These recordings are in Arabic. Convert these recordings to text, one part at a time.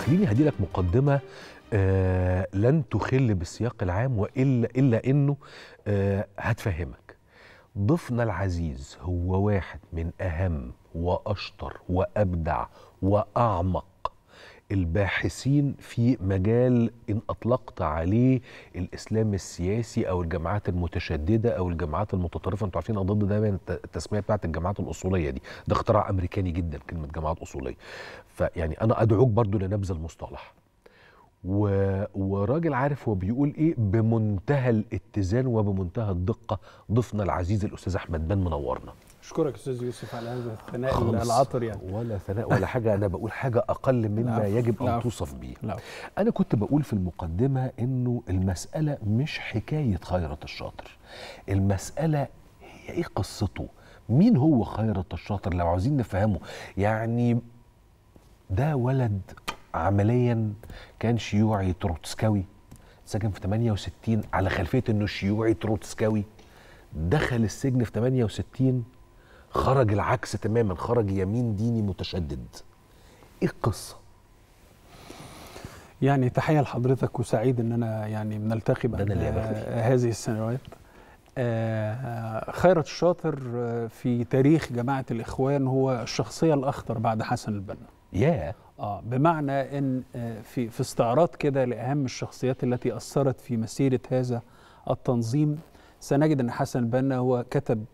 خليني هديلك مقدمة لن تخل بالسياق العام إلا أنه هتفهمك. ضيفنا العزيز هو واحد من أهم وأشطر وأبدع وأعمق الباحثين في مجال إن أطلقت عليه الإسلام السياسي أو الجماعات المتشددة أو الجماعات المتطرفة. أنتوا عارفين أنا ضد دايما التسمية بتاعت الجماعات الأصولية دي، ده اختراع أمريكاني جدا كلمة جماعات أصولية. فيعني أنا أدعوك برضو لنبذ المصطلح. وراجل عارف هو بيقول ايه بمنتهى الاتزان وبمنتهى الدقه. ضيفنا العزيز الاستاذ احمد بان، منورنا. اشكرك استاذ يوسف على هذا الثناء العطر. يعني ولا ثناء ولا حاجه، انا بقول حاجه اقل مما يجب ان توصف بيه. انا كنت بقول في المقدمه انه المساله مش حكايه خيرت الشاطر، المساله هي ايه قصته، مين هو خيرت الشاطر لو عاوزين نفهمه. يعني ده ولد عمليا كان شيوعي تروتسكاوي، سجن في 68 على خلفية انه شيوعي تروتسكاوي، دخل السجن في 68، خرج العكس تماما، خرج يمين ديني متشدد. ايه القصة؟ يعني تحية لحضرتك وسعيد ان انا يعني بنلتقي بعد هذه السنوات. خيرت الشاطر في تاريخ جماعة الإخوان هو الشخصية الأخطر بعد حسن البنا. ياه. بمعنى ان في استعراض كده لاهم الشخصيات التي اثرت في مسيره هذا التنظيم، سنجد ان حسن البنا هو كتب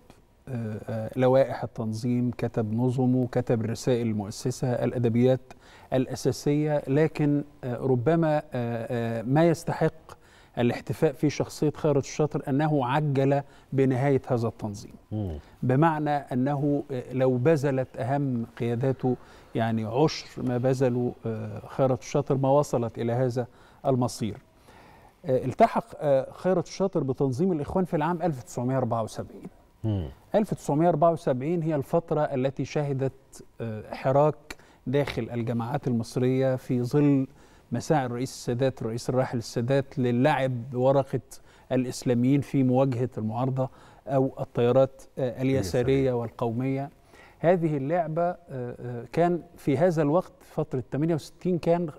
لوائح التنظيم، كتب نظمه، كتب الرسائل المؤسسه، الادبيات الاساسيه، لكن ربما ما يستحق الاحتفاء في شخصيه خيرت الشاطر انه عجل بنهايه هذا التنظيم. بمعنى انه لو بذلت اهم قياداته يعني عشر ما بذلوا خيرت الشاطر ما وصلت الى هذا المصير. التحق خيرت الشاطر بتنظيم الاخوان في العام 1974. 1974 هي الفتره التي شهدت حراك داخل الجماعات المصريه في ظل مساعي الرئيس السادات، الرئيس الراحل السادات، للعب بورقه الاسلاميين في مواجهه المعارضه او التيارات اليساريه والقوميه. هذه اللعبه كان في هذا الوقت فتره 68، كان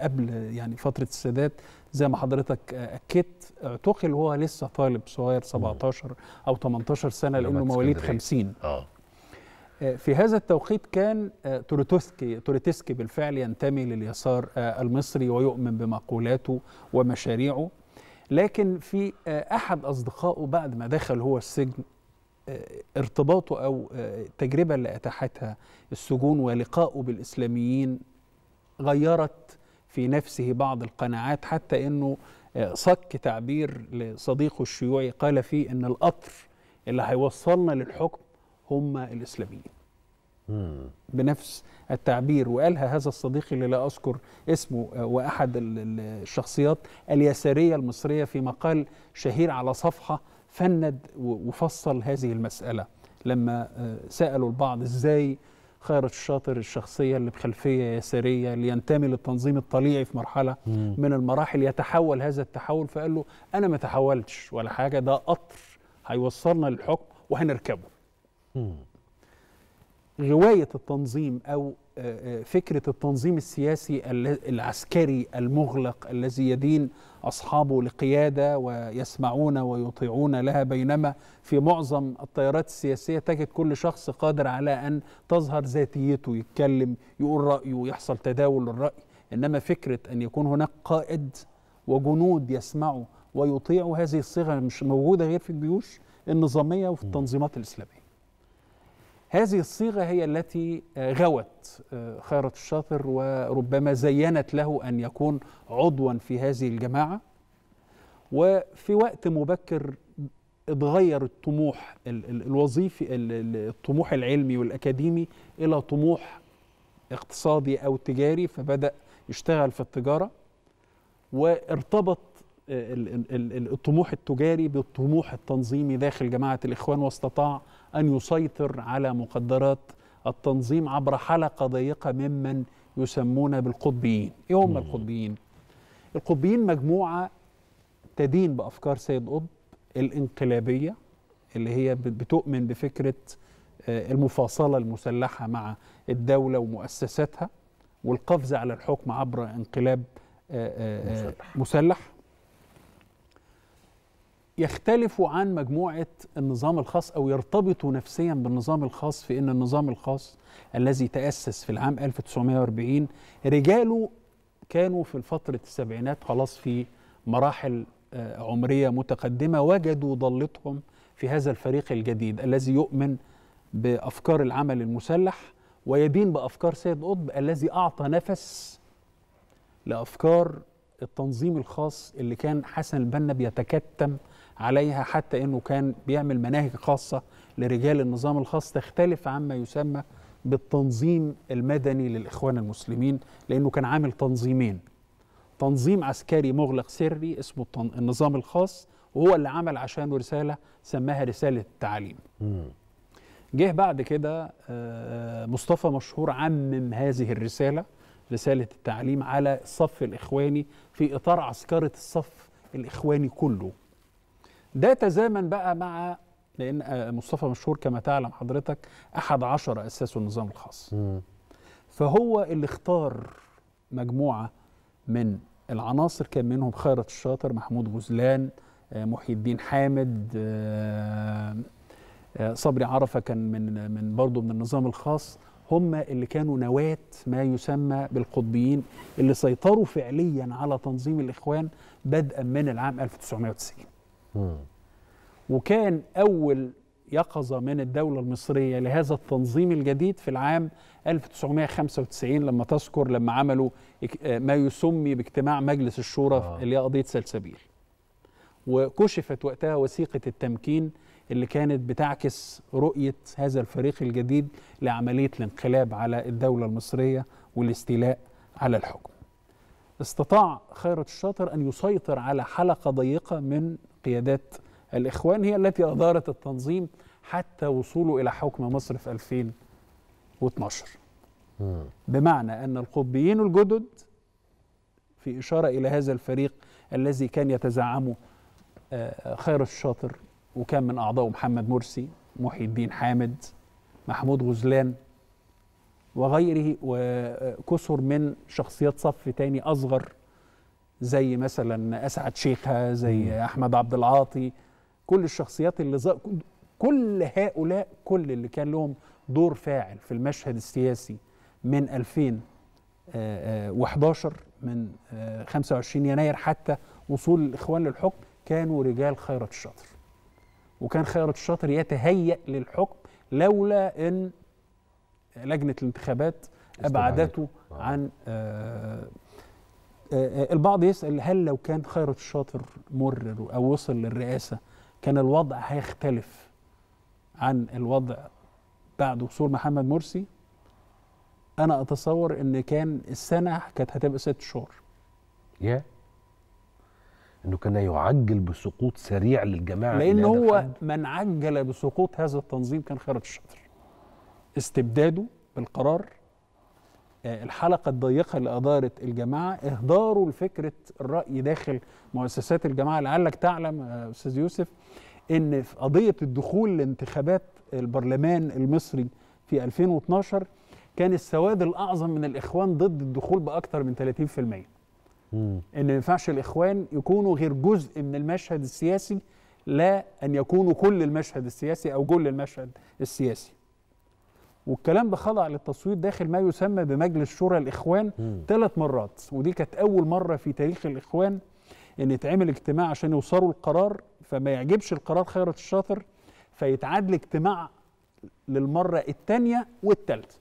قبل يعني فتره السادات زي ما حضرتك اكدت، اعتقل وهو لسه طالب صغير 17 او 18 سنه لانه مواليد 50. في هذا التوقيت كان توريتسكي بالفعل ينتمي لليسار المصري ويؤمن بمقولاته ومشاريعه، لكن في احد اصدقائه بعد ما دخل هو السجن ارتباطه أو التجربة اللي أتاحتها السجون ولقائه بالإسلاميين غيرت في نفسه بعض القناعات، حتى أنه صك تعبير لصديقه الشيوعي قال فيه أن القطر اللي هيوصلنا للحكم هم الإسلاميين. بنفس التعبير، وقالها هذا الصديق اللي لا أذكر اسمه وأحد الشخصيات اليسارية المصرية في مقال شهير على صفحة، فند وفصل هذه المسألة لما سألوا البعض إزاي خيرت الشاطر الشخصية اللي بخلفية يسارية اللي ينتمي للتنظيم الطليعي في مرحلة من المراحل يتحول هذا التحول، فقال له أنا ما تحولتش ولا حاجة، ده قطر هيوصلنا للحكم وهنركبه. غواية التنظيم أو فكرة التنظيم السياسي العسكري المغلق الذي يدين أصحابه لقيادة ويسمعون ويطيعون لها، بينما في معظم التيارات السياسية تجد كل شخص قادر على أن تظهر ذاتيته، يتكلم، يقول رأيه، ويحصل تداول للرأي. إنما فكرة أن يكون هناك قائد وجنود يسمعوا ويطيعوا، هذه الصيغة مش موجودة غير في الجيوش النظامية وفي التنظيمات الإسلامية. هذه الصيغة هي التي غوت خيرت الشاطر وربما زينت له أن يكون عضوا في هذه الجماعة. وفي وقت مبكر اتغير الطموح الوظيفي، الطموح العلمي والأكاديمي، إلى طموح اقتصادي أو تجاري، فبدأ يشتغل في التجارة، وارتبط الطموح التجاري بالطموح التنظيمي داخل جماعة الإخوان، واستطاع أن يسيطر على مقدرات التنظيم عبر حلقة ضيقة ممن يسمون بالقطبيين. إيه هم القطبيين؟ القطبيين مجموعة تدين بأفكار سيد قطب الانقلابية، اللي هي بتؤمن بفكرة المفاصلة المسلحة مع الدولة ومؤسساتها، والقفز على الحكم عبر انقلاب مسلح، يختلفوا عن مجموعة النظام الخاص أو يرتبطوا نفسيا بالنظام الخاص، في أن النظام الخاص الذي تأسس في العام 1940 رجاله كانوا في فترة السبعينات خلاص في مراحل عمرية متقدمة، وجدوا ضلتهم في هذا الفريق الجديد الذي يؤمن بأفكار العمل المسلح ويبين بأفكار سيد قطب الذي أعطى نفس لأفكار التنظيم الخاص اللي كان حسن البنا بيتكتم عليها، حتى أنه كان بيعمل مناهج خاصة لرجال النظام الخاص تختلف عما يسمى بالتنظيم المدني للإخوان المسلمين، لأنه كان عامل تنظيمين، تنظيم عسكري مغلق سري اسمه النظام الخاص، وهو اللي عمل عشانه رسالة سماها رسالة التعليم. جه بعد كده مصطفى مشهور عمم هذه الرسالة، رسالة التعليم، على الصف الإخواني في إطار عسكرة الصف الإخواني كله. ده تزامن بقى مع، لأن مصطفى مشهور كما تعلم حضرتك 11 أسسوا النظام الخاص، فهو اللي اختار مجموعة من العناصر كان منهم خيرت الشاطر، محمود غزلان، محي الدين حامد، صبري عرفة كان من برضه من النظام الخاص، هم اللي كانوا نواة ما يسمى بالقطبيين اللي سيطروا فعليا على تنظيم الإخوان بدءا من العام 1990. وكان أول يقظة من الدولة المصرية لهذا التنظيم الجديد في العام 1995 لما تذكر لما عملوا ما يسمي باجتماع مجلس الشورى اللي هي قضية سلسبيل، وكشفت وقتها وثيقة التمكين اللي كانت بتعكس رؤية هذا الفريق الجديد لعملية الانقلاب على الدولة المصرية والاستيلاء على الحكم. استطاع خيرت الشاطر أن يسيطر على حلقة ضيقة من قيادات الإخوان، هي التي أدارت التنظيم حتى وصوله إلى حكم مصر في 2012. بمعنى أن القطبيين الجدد، في إشارة إلى هذا الفريق الذي كان يتزعمه خيرت الشاطر وكان من أعضائه محمد مرسي، محي الدين حامد، محمود غزلان وغيره، وكثر من شخصيات صف تاني أصغر زي مثلا أسعد شيخه، زي أحمد عبد العاطي، كل الشخصيات اللي كل هؤلاء، كل اللي كان لهم دور فاعل في المشهد السياسي من 2011 من 25 يناير حتى وصول الإخوان للحكم كانوا رجال خيرت الشاطر. وكان خيرت الشاطر يتهيأ للحكم لولا أن لجنة الانتخابات أبعدته عن البعض يسأل هل لو كان خيرت الشاطر مرر أو وصل للرئاسة كان الوضع هيختلف عن الوضع بعد وصول محمد مرسي؟ أنا أتصور أن كان السنة كانت هتبقى 6 شهور. يا أنه كان يعجل بسقوط سريع للجماعة، لأن هو من عجل بسقوط هذا التنظيم كان خيرت الشاطر. استبداده بالقرار، الحلقة الضيقة اللي أدارت الجماعة، إهداره لفكرة الرأي داخل مؤسسات الجماعة. لعلك تعلم أستاذ يوسف أن في قضية الدخول لانتخابات البرلمان المصري في 2012 كان السواد الأعظم من الإخوان ضد الدخول بأكثر من 30%. إن ما ينفعش الإخوان يكونوا غير جزء من المشهد السياسي، لا أن يكونوا كل المشهد السياسي أو كل المشهد السياسي. والكلام ده خضع للتصويت داخل ما يسمى بمجلس شورى الإخوان 3 مرات، ودي كانت أول مرة في تاريخ الإخوان إن يتعمل اجتماع عشان يوصلوا القرار، فما يعجبش القرار خيرت الشاطر فيتعادل اجتماع للمرة الثانية والثالثة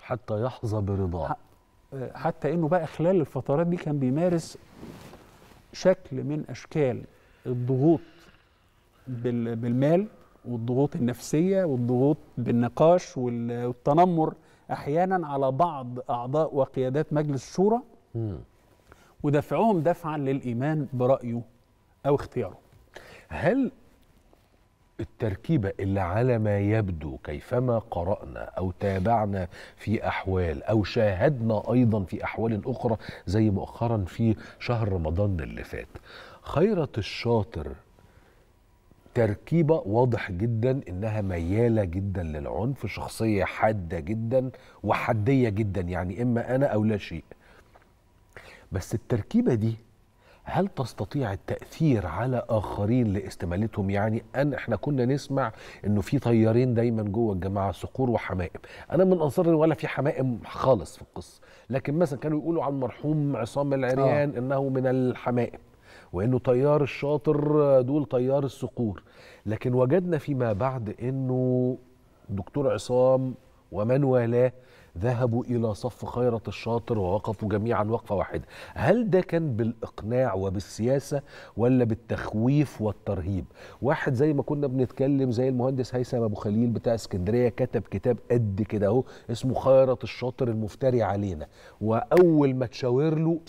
حتى يحظى برضاه. حتى انه بقى خلال الفترات دي كان بيمارس شكل من اشكال الضغوط بالمال والضغوط النفسيه والضغوط بالنقاش والتنمر احيانا على بعض اعضاء وقيادات مجلس الشورى، ودفعهم دفعا للايمان برايه او اختياره. هل التركيبة اللي على ما يبدو كيفما قرأنا أو تابعنا في أحوال أو شاهدنا أيضا في أحوال أخرى زي مؤخرا في شهر رمضان اللي فات، خيرت الشاطر تركيبة واضح جدا انها ميالة جدا للعنف، شخصية حادة جدا وحدية جدا، يعني اما انا او لا شيء. بس التركيبة دي هل تستطيع التأثير على آخرين لاستمالتهم؟ يعني أن احنا كنا نسمع انه في طيارين دايما جوه الجماعة، صقور وحمائم. انا من انصار ولا في حمائم خالص في القصة، لكن مثلا كانوا يقولوا عن المرحوم عصام العريان انه من الحمائم، وانه طيار الشاطر دول طيار الصقور. لكن وجدنا فيما بعد انه دكتور عصام ومن والاه ذهبوا إلى صف خيرت الشاطر ووقفوا جميعا وقفة واحدة. هل ده كان بالإقناع وبالسياسة ولا بالتخويف والترهيب؟ واحد زي ما كنا بنتكلم زي المهندس هيثم أبو خليل بتاع اسكندرية، كتب كتاب قد كده اهو اسمه خيرت الشاطر المفتري علينا، وأول ما تشاور له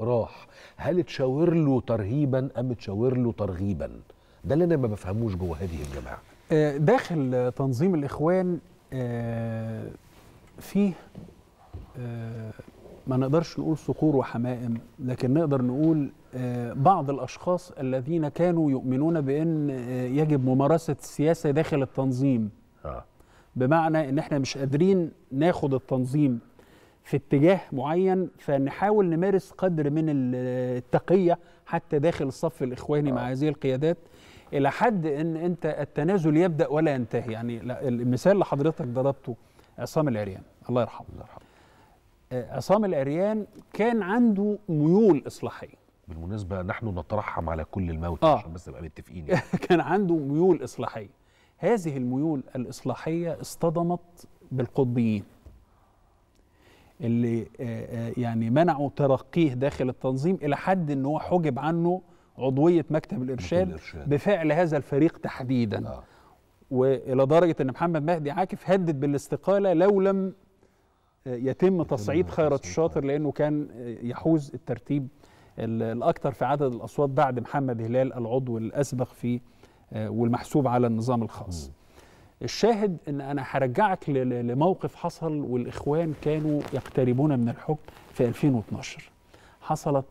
راح. هل اتشاور له ترهيبا أم اتشاور له ترغيبا؟ ده اللي أنا ما بفهموش جوه هذه الجماعة. داخل تنظيم الإخوان فيه ما نقدرش نقول صقور وحمائم، لكن نقدر نقول بعض الأشخاص الذين كانوا يؤمنون بأن يجب ممارسة السياسة داخل التنظيم، بمعنى أن احنا مش قادرين ناخد التنظيم في اتجاه معين، فنحاول نمارس قدر من التقية حتى داخل الصف الإخواني مع هذه القيادات، إلى حد أن انت التنازل يبدأ ولا ينتهي. يعني المثال اللي حضرتك ضربته عصام العريان الله يرحمه، عصام العريان كان عنده ميول إصلاحية، بالمناسبة نحن نترحم على كل الموتى عشان بس نبقى متفقين يعني. كان عنده ميول إصلاحية، هذه الميول الإصلاحية اصطدمت بالقطبيين اللي يعني منعوا ترقيه داخل التنظيم، إلى حد أنه حجب عنه عضوية مكتب الإرشاد بفعل هذا الفريق تحديدا، وإلى درجة أن محمد مهدي عاكف هدد بالاستقالة لو لم يتم تصعيد خيرت الشاطر، لأنه كان يحوز الترتيب الأكثر في عدد الأصوات بعد محمد هلال العضو الأسبق في والمحسوب على النظام الخاص. الشاهد أن أنا هرجعك لموقف حصل والإخوان كانوا يقتربون من الحكم في 2012. حصلت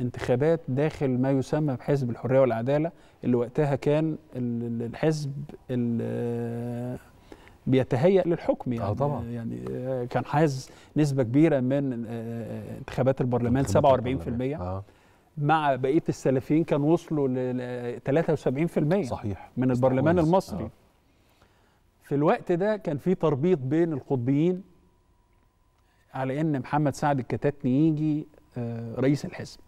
انتخابات داخل ما يسمى بحزب الحرية والعدالة، اللي وقتها كان الحزب بيتهيأ للحكم يعني طبعا. يعني كان حاز نسبة كبيرة من انتخابات البرلمان 47%، مع بقية السلفيين كان وصلوا ل 73% صحيح من البرلمان المصري. في الوقت ده كان في تربيط بين القطبيين على ان محمد سعد الكتاتني يجي رئيس الحزب.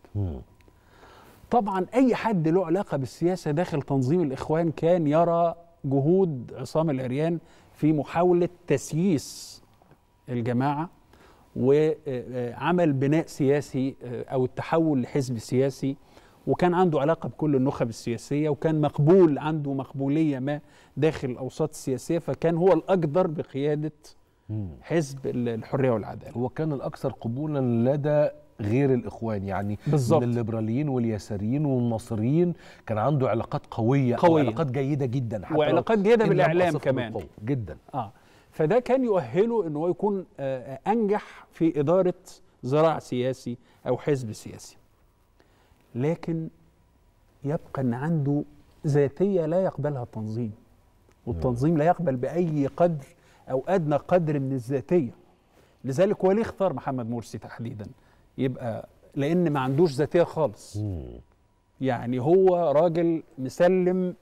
طبعا أي حد له علاقة بالسياسة داخل تنظيم الإخوان كان يرى جهود عصام العريان في محاولة تسييس الجماعة وعمل بناء سياسي أو التحول لحزب سياسي، وكان عنده علاقة بكل النخب السياسية، وكان مقبول عنده مقبولية ما داخل الأوساط السياسية، فكان هو الأقدر بقيادة حزب الحرية والعدالة. هو كان الأكثر قبولا لدى غير الإخوان يعني بالزبط. من الليبراليين واليساريين والناصريين كان عنده علاقات قوية. علاقات جيدة جدا، حتى وعلاقات جيدة بالإعلام كمان جدا. فده كان يؤهله أنه يكون أنجح في إدارة ذراع سياسي أو حزب سياسي، لكن يبقى أن عنده ذاتية لا يقبلها التنظيم، والتنظيم لا يقبل بأي قدر أو أدنى قدر من الذاتية. لذلك هو ليه اختار محمد مرسي تحديدا؟ يبقى لأن ما عندوش ذاتية خالص. يعني هو راجل مسلم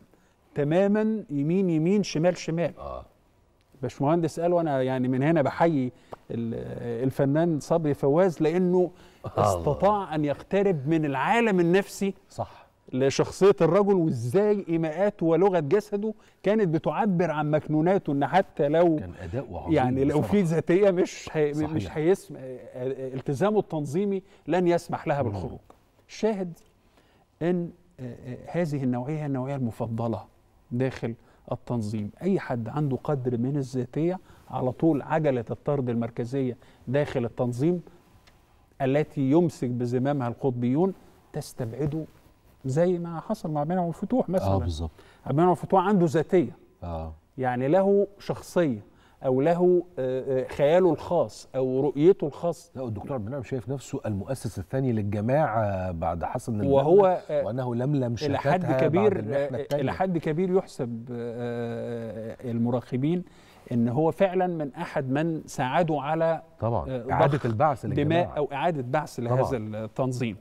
تماما، يمين يمين شمال شمال. باشمهندس قال، وأنا يعني من هنا بحيي الفنان صبري فواز، لأنه استطاع أن يقترب من العالم النفسي لشخصية الرجل، وإزاي إيماءاته ولغة جسده كانت بتعبر عن مكنوناته، إن حتى لو كان أداء وعظيم يعني لو في ذاتية مش هيسمح، التزامه التنظيمي لن يسمح لها بالخروج. الشاهد إن هذه النوعية هي النوعية المفضلة داخل التنظيم، أي حد عنده قدر من الذاتية على طول عجلة الطرد المركزية داخل التنظيم التي يمسك بزمامها القطبيون تستبعده، زي ما حصل مع عبد المنعم الفتوح مثلا. بالظبط. عبد المنعم الفتوح عنده ذاتيه، يعني له شخصيه، أو له خياله الخاص أو رؤيته الخاص. لا، الدكتور عبد المنعم شايف نفسه المؤسس الثاني للجماعة بعد حسن البنا، وهو وأنه لملم شتاتها إلى حد كبير يحسب المراقبين إن هو فعلا من أحد من ساعدوا على طبعا إعادة البعث للجماعة أو إعادة بعث لهذا التنظيم.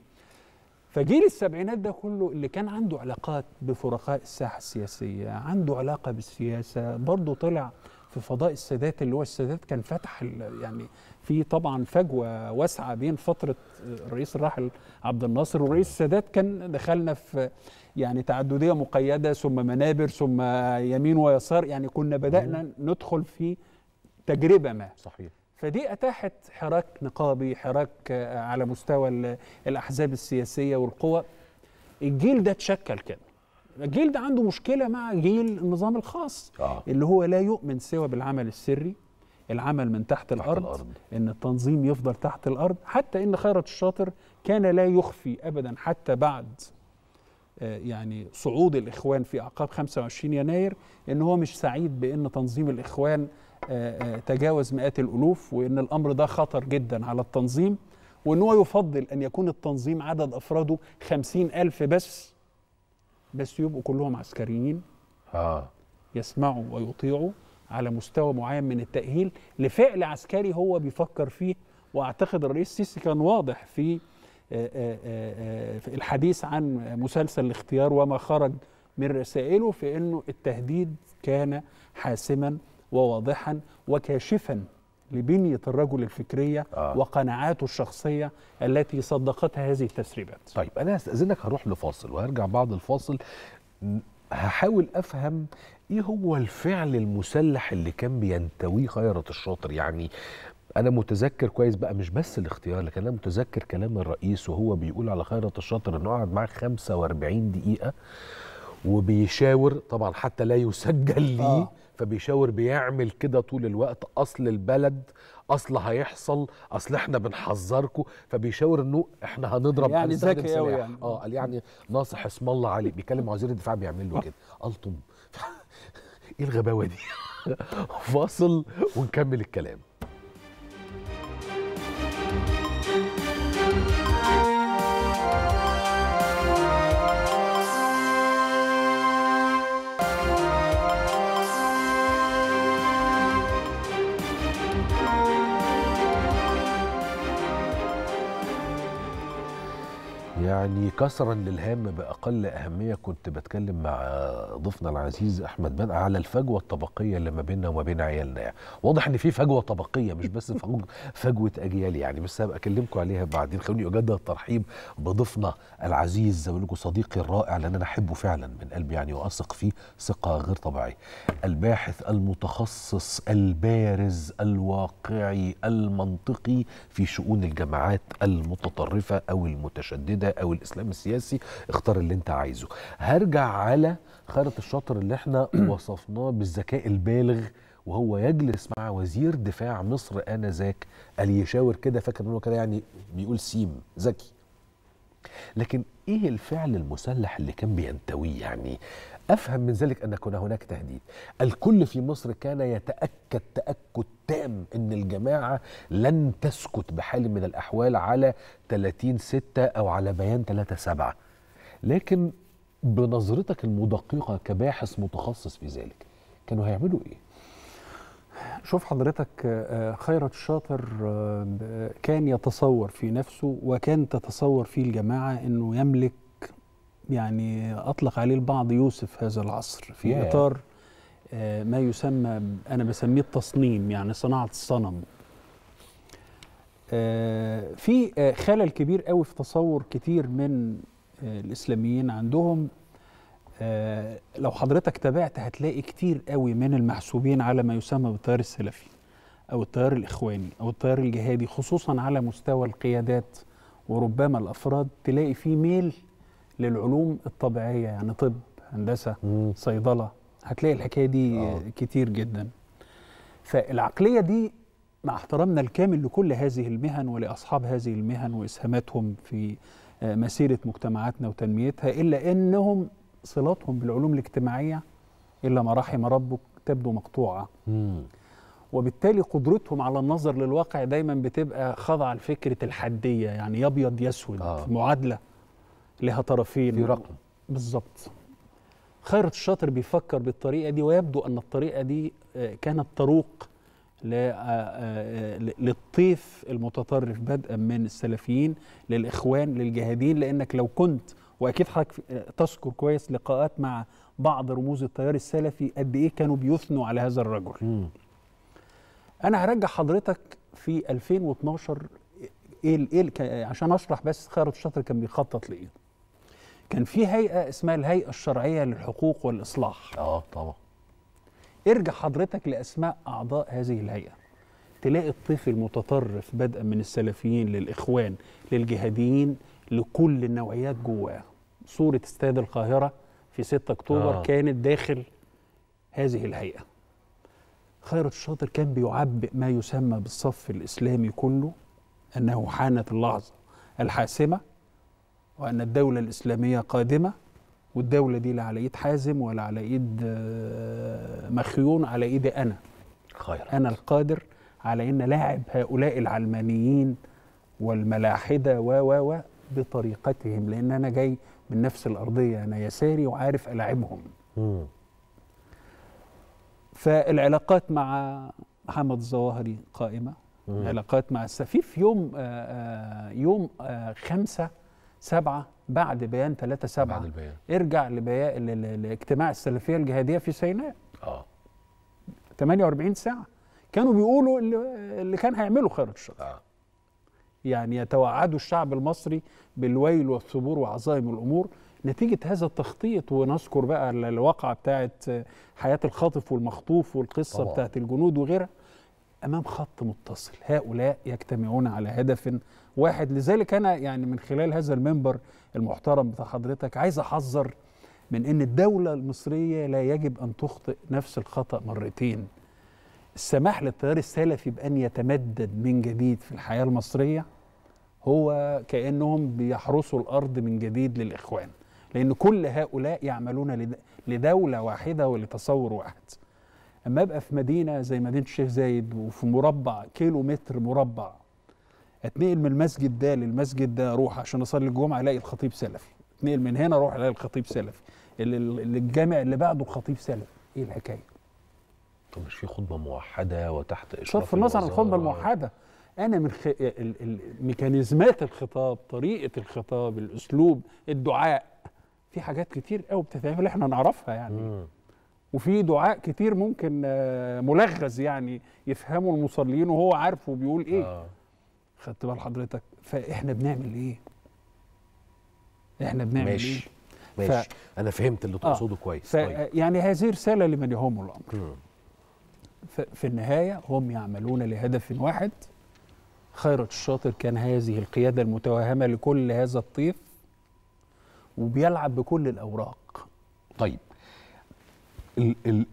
فجيل السبعينات ده كله اللي كان عنده علاقات بفرقاء الساحة السياسية، عنده علاقة بالسياسة، برضه طلع في فضاء السادات، اللي هو السادات كان فتح يعني في طبعا فجوة واسعة بين فترة الرئيس الراحل عبد الناصر والرئيس السادات، كان دخلنا في يعني تعددية مقيدة ثم منابر ثم يمين ويسار، يعني كنا بدأنا ندخل في تجربة ما. صحيح. فدي أتاحت حراك نقابي، حراك على مستوى الأحزاب السياسية والقوى. الجيل ده اتشكل كده. الجيل ده عنده مشكلة مع جيل النظام الخاص اللي هو لا يؤمن سوى بالعمل السري، العمل من تحت الأرض، إن التنظيم يفضل تحت الأرض. حتى إن خيرت الشاطر كان لا يخفي أبدا حتى بعد يعني صعود الإخوان في أعقاب 25 يناير إن هو مش سعيد بإن تنظيم الإخوان تجاوز مئات الألوف، وإن الأمر ده خطر جدا على التنظيم، وإن هو يفضل أن يكون التنظيم عدد أفراده 50,000 بس يبقوا كلهم عسكريين يسمعوا ويطيعوا على مستوى معين من التأهيل لفعل عسكري هو بيفكر فيه. وأعتقد الرئيس السيسي كان واضح في الحديث عن مسلسل الاختيار وما خرج من رسائله، في أنه التهديد كان حاسما وواضحا وكاشفا لبنية الرجل الفكرية وقناعاته الشخصية التي صدقتها هذه التسريبات. طيب أنا هستأذنك، هروح لفاصل وهرجع بعد الفاصل هحاول أفهم إيه هو الفعل المسلح اللي كان بينتويه خيرت الشاطر. يعني أنا متذكر كويس بقى مش بس الاختيار، لكن أنا متذكر كلام الرئيس وهو بيقول على خيرت الشاطر إنه قعد معاه 45 دقيقة وبيشاور، طبعا حتى لا يسجل ليه فبيشاور، بيعمل كده طول الوقت، أصل البلد، أصل هيحصل، أصل إحنا بنحذركم، فبيشاور إنه إحنا هنضرب، يعني ذكي أوي يعني. قال يعني ناصح اسم الله عليه، بيكلم وزير الدفاع بيعمل له كده ألطم. إيه الغباوة دي؟ فاصل ونكمل الكلام. يعني كسرا للهام باقل اهميه، كنت بتكلم مع ضيفنا العزيز احمد بان على الفجوه الطبقيه اللي ما بيننا وما بين عيالنا. يعني واضح ان في فجوه طبقيه مش بس فجوه اجيال يعني، بس هبقى اكلمكم عليها بعدين. خلوني اجدد الترحيب بضيفنا العزيز، زي ما بقول لكم صديقي الرائع، لان انا احبه فعلا من قلبي يعني، واثق فيه ثقه غير طبيعيه، الباحث المتخصص البارز الواقعي المنطقي في شؤون الجماعات المتطرفه او المتشدده او الاسلام السياسي، اختار اللي انت عايزه. هرجع على خيرت الشاطر اللي احنا وصفناه بالذكاء البالغ، وهو يجلس مع وزير دفاع مصر انذاك، قال يشاور كده، فاكر انه كده يعني بيقول سيم ذكي. لكن ايه الفعل المسلح اللي كان بينتويه؟ يعني افهم من ذلك ان كان هناك تهديد، الكل في مصر كان يتاكد تاكد تام ان الجماعه لن تسكت بحال من الاحوال على 30/6 او على بيان 3/7. لكن بنظرتك المدققه كباحث متخصص في ذلك، كانوا هيعملوا ايه؟ شوف حضرتك، خيرت الشاطر كان يتصور في نفسه وكان تتصور فيه الجماعه انه يملك، يعني أطلق عليه البعض يوسف هذا العصر في إطار ما يسمى، أنا بسميه التصنيم، يعني صناعة الصنم. في خلل كبير قوي في تصور كتير من الإسلاميين عندهم. لو حضرتك تابعت هتلاقي كتير قوي من المحسوبين على ما يسمى بالتيار السلفي أو التيار الإخواني أو التيار الجهادي، خصوصا على مستوى القيادات وربما الأفراد، تلاقي فيه ميل للعلوم الطبيعية، يعني طب، هندسة، صيدلة، هتلاقي الحكاية دي كتير جدا. فالعقلية دي مع احترامنا الكامل لكل هذه المهن ولأصحاب هذه المهن وإسهاماتهم في مسيرة مجتمعاتنا وتنميتها، إلا أنهم صلاتهم بالعلوم الاجتماعية إلا ما رحم ربك تبدو مقطوعة. وبالتالي قدرتهم على النظر للواقع دايما بتبقى خاضعه لفكره الحديه، يعني يا ابيض يا اسود، معادله لها طرفين في رقم بالظبط. خيرت الشاطر بيفكر بالطريقه دي، ويبدو ان الطريقه دي كانت طروق للطيف المتطرف بدءا من السلفيين للاخوان للجهاديين، لانك لو كنت، واكيد حضرتك تذكر كويس لقاءات مع بعض رموز التيار السلفي قد ايه كانوا بيثنوا على هذا الرجل. انا هرجع حضرتك في 2012 ايه عشان اشرح بس خيرت الشاطر كان بيخطط لايه. كان في هيئه اسمها الهيئه الشرعيه للحقوق والاصلاح. طبعا ارجع حضرتك لاسماء اعضاء هذه الهيئه، تلاقي الطفل المتطرف بدءا من السلفيين للاخوان للجهاديين لكل النوعيات جواها. صوره استاد القاهره في 6 اكتوبر كانت داخل هذه الهيئه. خيرت الشاطر كان بيعبئ ما يسمى بالصف الاسلامي كله انه حانت اللحظه الحاسمه، وأن الدولة الإسلامية قادمة، والدولة دي لا على إيد حازم ولا على إيد مخيون، على إيدي أنا. خيرت. أنا القادر على إن لاعب هؤلاء العلمانيين والملاحدة و بطريقتهم، لأن أنا جاي من نفس الأرضية، أنا يساري وعارف ألاعبهم. فالعلاقات مع محمد الظواهري قائمة، علاقات مع السفيف. يوم 5/7 بعد بيان 3/7 ارجع لاجتماع السلفيه الجهاديه في سيناء. 48 ساعه كانوا بيقولوا اللي كان هيعمله خيرت الشاطر. يعني يتوعدوا الشعب المصري بالويل والثبور وعظائم الامور نتيجه هذا التخطيط. ونذكر بقى الواقعه بتاعت حياه الخاطف والمخطوف والقصه بتاعت الجنود وغيرها امام خط متصل. هؤلاء يجتمعون على هدف واحد. لذلك أنا يعني من خلال هذا المنبر المحترم بتاع حضرتك عايز أحذر من أن الدولة المصرية لا يجب أن تخطئ نفس الخطأ مرتين. السماح للتيار السلفي بأن يتمدد من جديد في الحياة المصرية هو كأنهم بيحرسوا الأرض من جديد للإخوان، لأن كل هؤلاء يعملون لدولة واحدة ولتصور واحد. أما أبقى في مدينة زي مدينة الشيخ زايد وفي مربع كيلومتر مربع، اتنقل من المسجد ده للمسجد ده، اروح عشان اصلي الجمعه الاقي الخطيب سلفي، اتنقل من هنا اروح الاقي الخطيب سلفي، الجامع اللي بعده الخطيب سلفي. ايه الحكايه؟ طب مش في خطبه موحده وتحت اشراف صرف النظر عن الخطبه الموحده. انا من ميكانيزمات الخطاب، طريقه الخطاب، الاسلوب، الدعاء، في حاجات كتير قوي بتتعمل اللي احنا نعرفها يعني. وفي دعاء كتير ممكن ملغز يعني يفهمه المصلين وهو عارفه بيقول ايه. خدت بال حضرتك؟ فاحنا بنعمل ايه؟ احنا بنعمل ماشي. ايه؟ ماشي انا فهمت اللي تقصده كويس. طيب. يعني هذه رساله لمن يهمه الامر. في النهايه هم يعملون لهدف واحد. خيرت الشاطر كان هذه القياده المتوهمه لكل هذا الطيف وبيلعب بكل الاوراق. طيب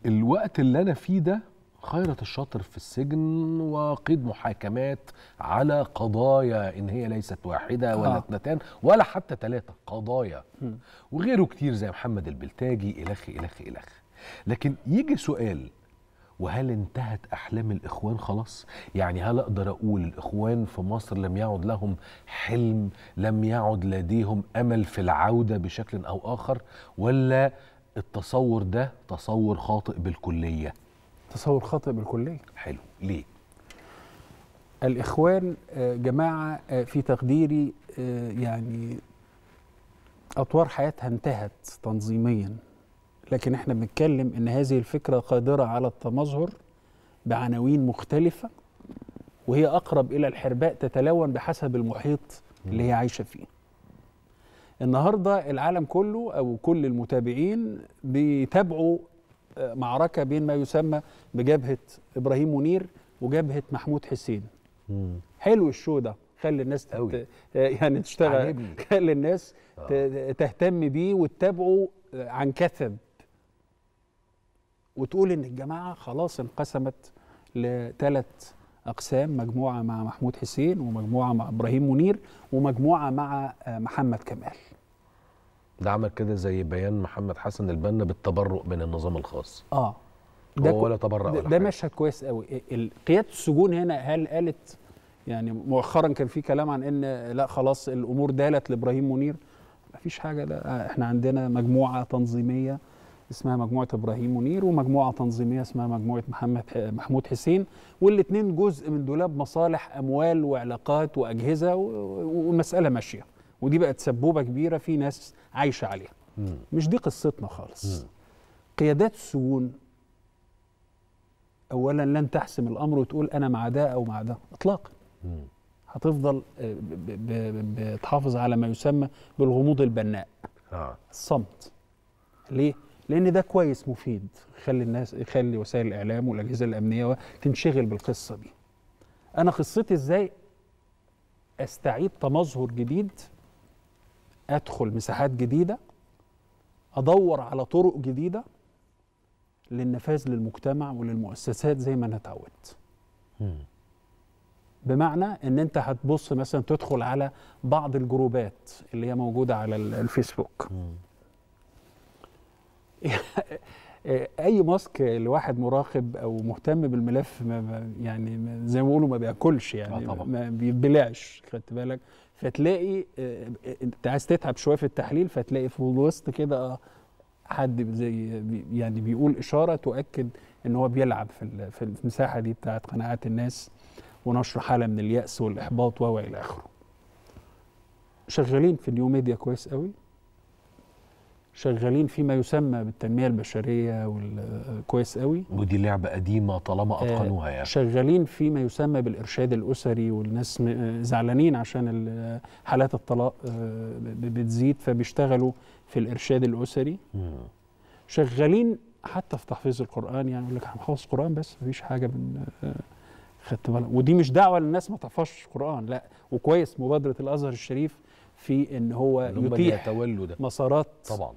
الوقت اللي انا فيه ده خيرت الشاطر في السجن وقيد محاكمات على قضايا إن هي ليست واحدة ولا 2 ولا حتى 3 قضايا، وغيره كتير زي محمد البلتاجي إلخ. لكن يجي سؤال، وهل انتهت أحلام الإخوان خلاص؟ يعني هل أقدر أقول الإخوان في مصر لم يعد لهم حلم، لم يعد لديهم أمل في العودة بشكل أو آخر، ولا التصور ده تصور خاطئ بالكلية؟ تصور خاطئ بالكلية. حلو. ليه؟ الإخوان جماعة في تقديري يعني أطوار حياتها انتهت تنظيميا، لكن احنا بنتكلم إن هذه الفكرة قادرة على التمظهر بعناوين مختلفة، وهي أقرب إلى الحرباء تتلون بحسب المحيط اللي هي عايشة فيه. النهاردة العالم كله أو كل المتابعين بيتابعوا معركة بين ما يسمى بجبهة إبراهيم منير وجبهة محمود حسين. حلو الشو ده، خلي الناس يعني تشتغل، خلي الناس تهتم بيه وتتابعه عن كثب، وتقول إن الجماعة خلاص انقسمت ل3 أقسام، مجموعة مع محمود حسين ومجموعة مع إبراهيم منير ومجموعة مع محمد كمال. ده عمل كده زي بيان محمد حسن البنا بالتبرؤ من النظام الخاص. ولا تبرأ ولا حاجة. ده مشهد كويس قوي. قيادة السجون هنا هل قالت، يعني مؤخرا كان في كلام عن ان لا خلاص الامور دالت لابراهيم منير، مفيش حاجه، لا احنا عندنا مجموعه تنظيميه اسمها مجموعه ابراهيم منير ومجموعه تنظيميه اسمها مجموعه محمود حسين، والاثنين جزء من دولاب مصالح اموال وعلاقات واجهزه، والمساله ماشيه، ودي بقت سبوبه كبيره في ناس عايشه عليها. مش دي قصتنا خالص. قيادات السجون اولا لن تحسم الامر وتقول انا مع ده او مع ده اطلاقا. هتفضل بتحافظ على ما يسمى بالغموض البناء، الصمت. ليه؟ لأن ده كويس، مفيد، يخلي الناس، يخلي وسائل الإعلام والأجهزة الأمنية تنشغل بالقصة دي. أنا قصتي إزاي أستعيد تمظهر جديد، أدخل مساحات جديدة، أدور على طرق جديدة للنفاذ للمجتمع وللمؤسسات زي ما أنا اتعودت. بمعنى ان انت هتبص مثلا، تدخل على بعض الجروبات اللي هي موجوده على الفيسبوك. اي ماسك لواحد مراقب او مهتم بالملف يعني زي ما بيقولوا ما بياكلش، يعني ما بيبلعش، خدت بالك؟ فتلاقي انت عايز تتعب شويه في التحليل، فتلاقي في الوسط كده حد زي يعني بيقول اشاره تؤكد ان هو بيلعب في المساحه دي بتاعت قناعات الناس ونشر حالة من اليأس والإحباط وإلى آخره. شغالين في النيو ميديا كويس قوي، شغالين فيما يسمى بالتنمية البشرية كويس قوي، ودي لعبة قديمة طالما أتقنوها. يعني شغالين فيما يسمى بالإرشاد الأسري، والناس زعلانين عشان حالات الطلاق بتزيد فبيشتغلوا في الإرشاد الأسري. شغالين حتى في تحفيظ القرآن، يعني يقول لك هنحفظ القرآن بس مفيش حاجة من خدت بالك. ودي مش دعوه للناس ما تحفظش القران، لا، وكويس مبادره الازهر الشريف في ان هو يتيح مسارات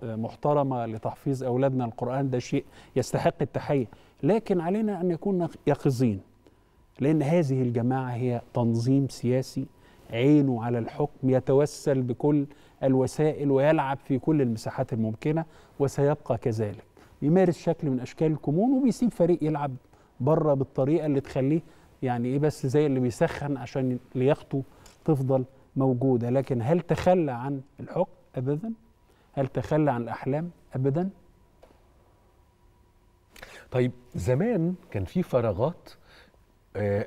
محترمه لتحفيظ اولادنا القران، ده شيء يستحق التحيه، لكن علينا ان نكون يقظين، لان هذه الجماعه هي تنظيم سياسي عينه على الحكم، يتوسل بكل الوسائل ويلعب في كل المساحات الممكنه، وسيبقى كذلك، يمارس شكل من اشكال الكمون وبيسيب فريق يلعب بره بالطريقه اللي تخليه يعني ايه، بس زي اللي بيسخن عشان لياقته تفضل موجوده. لكن هل تخلى عن الحكم؟ ابدا. هل تخلى عن الاحلام؟ ابدا. طيب زمان كان في فراغات،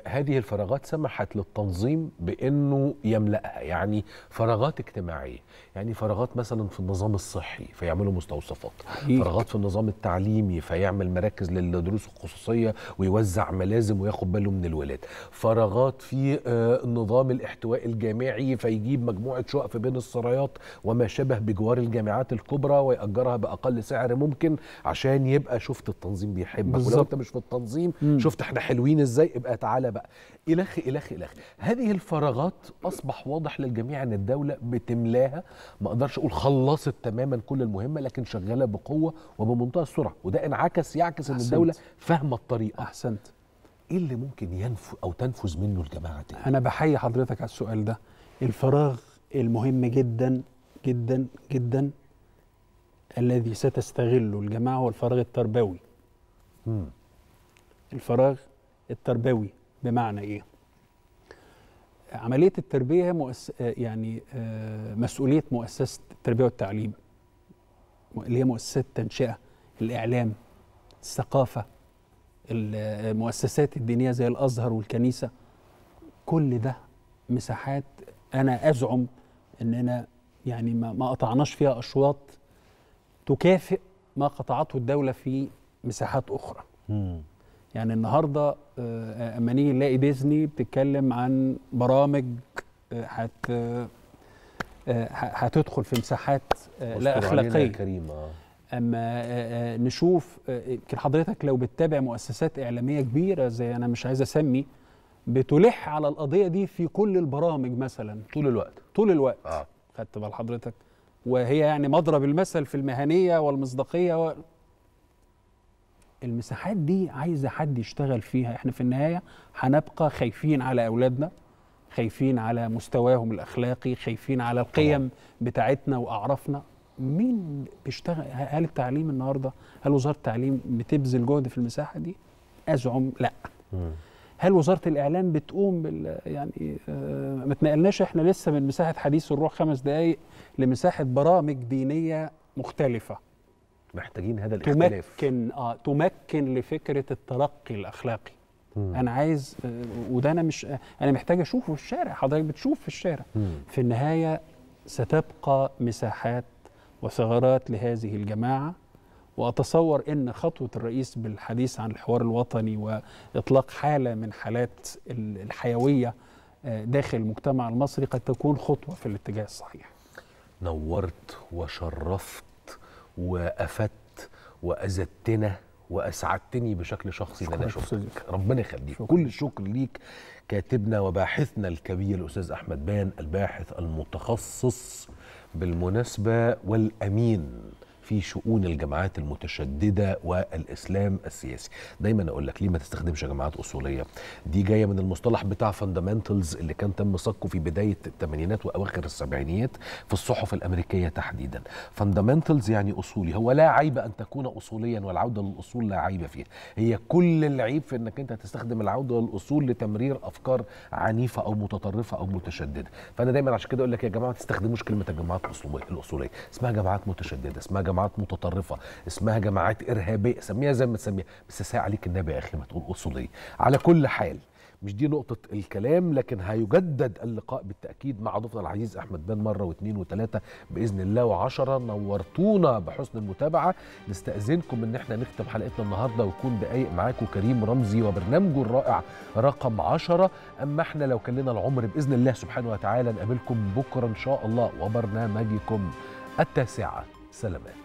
هذه الفراغات سمحت للتنظيم بانه يملأها، يعني فراغات اجتماعيه، يعني فراغات مثلا في النظام الصحي فيعملوا مستوصفات، فراغات في النظام التعليمي فيعمل مراكز للدروس الخصوصيه ويوزع ملازم وياخد باله من الولاد، فراغات في النظام الاحتوائي الجامعي فيجيب مجموعه شقق بين السرايات وما شابه بجوار الجامعات الكبرى ويأجرها باقل سعر ممكن، عشان يبقى شفت التنظيم بيحبك، ولو انت مش في التنظيم شفت احنا حلوين ازاي، يبقى تعالى بقى إلخ. هذه الفراغات أصبح واضح للجميع أن الدولة بتملاها، ما أقدرش أقول خلصت تماما كل المهمة، لكن شغالة بقوة وبمنتهى السرعة، وده انعكس يعكس أن الدولة فاهمة الطريقة. أحسنت. إيه اللي ممكن تنفذ منه الجماعة دي؟ أنا بحيي حضرتك على السؤال ده. الفراغ المهم جدا جدا جدا الذي ستستغله الجماعة هو الفراغ التربوي. الفراغ التربوي بمعنى ايه؟ عمليه التربيه يعني مسؤوليه مؤسسه التربيه والتعليم، اللي هي مؤسسات التنشئه، الاعلام، الثقافه، المؤسسات الدينيه زي الازهر والكنيسه، كل ده مساحات انا ازعم اننا يعني ما قطعناش فيها اشواط تكافئ ما قطعته الدوله في مساحات اخرى. يعني النهارده اما نيجي نلاقي ديزني بتتكلم عن برامج هتدخل في مساحات لا اخلاقيه. اما نشوف، يمكن حضرتك لو بتتابع مؤسسات اعلاميه كبيره زي، انا مش عايز اسمي، بتلح على القضيه دي في كل البرامج مثلا طول الوقت. خدت بال حضرتك؟ وهي يعني مضرب المثل في المهنيه والمصداقيه المساحات دي عايزه حد يشتغل فيها. احنا في النهايه هنبقى خايفين على اولادنا، خايفين على مستواهم الاخلاقي، خايفين على القيم بتاعتنا واعرافنا، مين بيشتغل؟ هل التعليم النهارده، هل وزاره التعليم بتبذل جهد في المساحه دي؟ ازعم لا. هل وزاره الاعلام بتقوم يعني ما اتنقلناش احنا لسه من مساحه حديث الروح 5 دقائق لمساحه برامج دينيه مختلفه. محتاجين هذا الاختلاف تمكن لفكره الترقي الاخلاقي. انا عايز، وده انا مش، انا محتاج اشوفه في الشارع، حضرتك بتشوف في الشارع. في النهايه ستبقى مساحات وثغرات لهذه الجماعه، واتصور ان خطوه الرئيس بالحديث عن الحوار الوطني واطلاق حاله من حالات الحيويه داخل المجتمع المصري قد تكون خطوه في الاتجاه الصحيح. نورت وشرفت وافدت وازدتنا واسعدتني بشكل شخصي ان انا شفتك، ربنا يخليك. كل الشكر ليك كاتبنا وباحثنا الكبير الاستاذ احمد بان، الباحث المتخصص بالمناسبه والامين في شؤون الجماعات المتشدده والاسلام السياسي. دايما اقول لك ليه ما تستخدمش جماعات اصوليه؟ دي جايه من المصطلح بتاع فاندامنتالز اللي كان تم صكه في بدايه الثمانينات واواخر السبعينيات في الصحف الامريكيه تحديدا. فاندامنتالز يعني اصولي، هو لا عيب ان تكون اصوليا والعوده للاصول لا عيب فيها، هي كل العيب في انك انت تستخدم العوده للاصول لتمرير افكار عنيفه او متطرفه او متشدده. فانا دايما عشان كده اقول لك يا جماعه ما تستخدموش كلمه الجماعات الاصوليه، اسمها جماعات متشدده، اسمها جماعات متطرفه، اسمها جماعات ارهابيه، سميها زي ما تسميها، بس ساعة عليك النبي يا اخي ما تقول اصوليه. على كل حال مش دي نقطه الكلام، لكن هيجدد اللقاء بالتاكيد مع ضيفنا العزيز احمد بان مره و2 و3 باذن الله و10. نورتونا بحسن المتابعه. نستاذنكم ان احنا نختم حلقتنا النهارده ويكون دقايق معاكم كريم رمزي وبرنامجه الرائع رقم 10. اما احنا لو كان لنا العمر باذن الله سبحانه وتعالى نقابلكم بكره ان شاء الله وبرنامجكم التاسعه. سلامات.